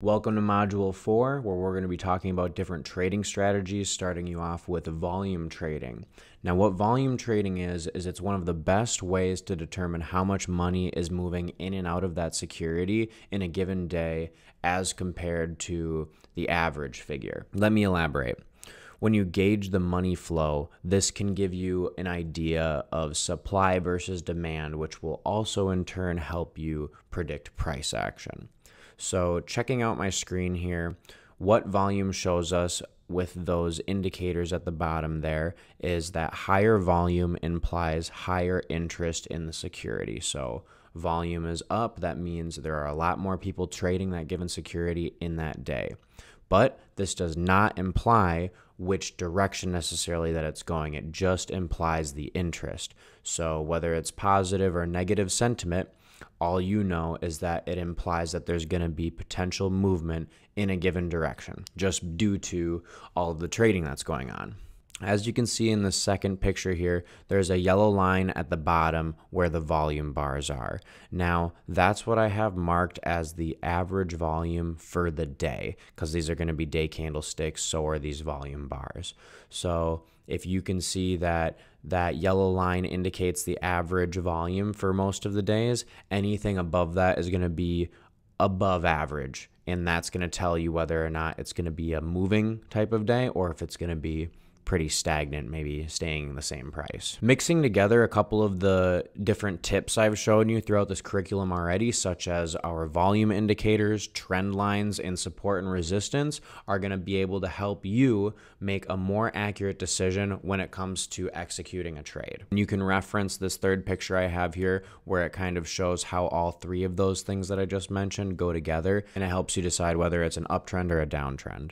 Welcome to Module 4, where we're going to be talking about different trading strategies, starting you off with volume trading. Now, what volume trading is it's one of the best ways to determine how much money is moving in and out of that security in a given day as compared to the average figure. Let me elaborate. When you gauge the money flow, this can give you an idea of supply versus demand, which will also in turn help you predict price action. So checking out my screen here, what volume shows us with those indicators at the bottom there is that higher volume implies higher interest in the security. So volume is up, that means there are a lot more people trading that given security in that day. But this does not imply which direction necessarily that it's going. It just implies the interest. So whether it's positive or negative sentiment, all you know is that it implies that there's going to be potential movement in a given direction just due to all of the trading that's going on. As you can see in the second picture here, there's a yellow line at the bottom where the volume bars are. Now, that's what I have marked as the average volume for the day, because these are going to be day candlesticks, so are these volume bars. So if you can see that that yellow line indicates the average volume for most of the days, anything above that is going to be above average, and that's going to tell you whether or not it's going to be a moving type of day or if it's going to be pretty stagnant, maybe staying the same price. Mixing together a couple of the different tips I've shown you throughout this curriculum already, such as our volume indicators, trend lines, and support and resistance, are going to be able to help you make a more accurate decision when it comes to executing a trade. And you can reference this third picture I have here where it kind of shows how all three of those things that I just mentioned go together, and it helps you decide whether it's an uptrend or a downtrend.